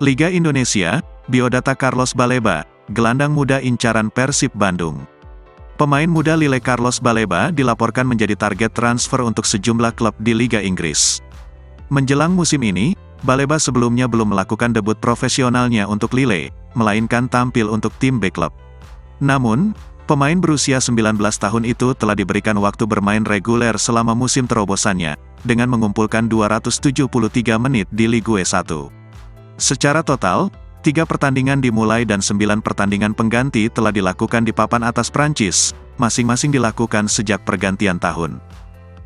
Liga Indonesia, biodata Carlos Baleba, gelandang muda incaran Persib Bandung. Pemain muda Lille Carlos Baleba dilaporkan menjadi target transfer untuk sejumlah klub di Liga Inggris. Menjelang musim ini, Baleba sebelumnya belum melakukan debut profesionalnya untuk Lille, melainkan tampil untuk tim B klub. Namun, pemain berusia 19 tahun itu telah diberikan waktu bermain reguler selama musim terobosannya, dengan mengumpulkan 273 menit di Ligue 1. Secara total, 3 pertandingan dimulai dan 9 pertandingan pengganti telah dilakukan di papan atas Prancis, masing-masing dilakukan sejak pergantian tahun.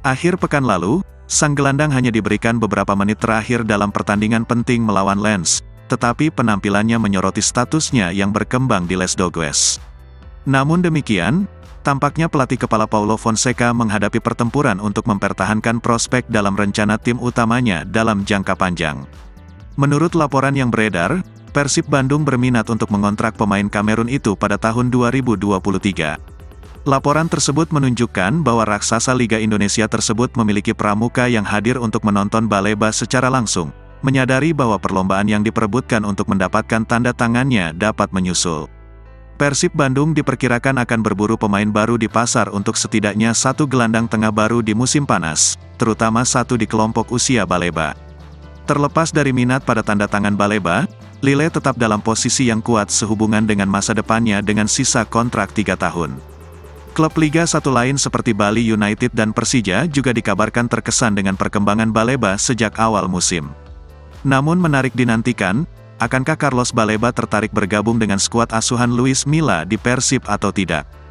Akhir pekan lalu, sang gelandang hanya diberikan beberapa menit terakhir dalam pertandingan penting melawan Lens, tetapi penampilannya menyoroti statusnya yang berkembang di Les Dogues. Namun demikian, tampaknya pelatih kepala Paulo Fonseca menghadapi pertempuran untuk mempertahankan prospek dalam rencana tim utamanya dalam jangka panjang. Menurut laporan yang beredar, Persib Bandung berminat untuk mengontrak pemain Kamerun itu pada tahun 2023. Laporan tersebut menunjukkan bahwa raksasa Liga Indonesia tersebut memiliki pramuka yang hadir untuk menonton Baleba secara langsung, menyadari bahwa perlombaan yang diperebutkan untuk mendapatkan tanda tangannya dapat menyusul. Persib Bandung diperkirakan akan berburu pemain baru di pasar untuk setidaknya satu gelandang tengah baru di musim panas, terutama satu di kelompok usia Baleba. Terlepas dari minat pada tanda tangan Baleba, Lille tetap dalam posisi yang kuat sehubungan dengan masa depannya dengan sisa kontrak 3 tahun. Klub Liga 1 lain seperti Bali United dan Persija juga dikabarkan terkesan dengan perkembangan Baleba sejak awal musim. Namun menarik dinantikan, akankah Carlos Baleba tertarik bergabung dengan skuad asuhan Luis Milla di Persib atau tidak?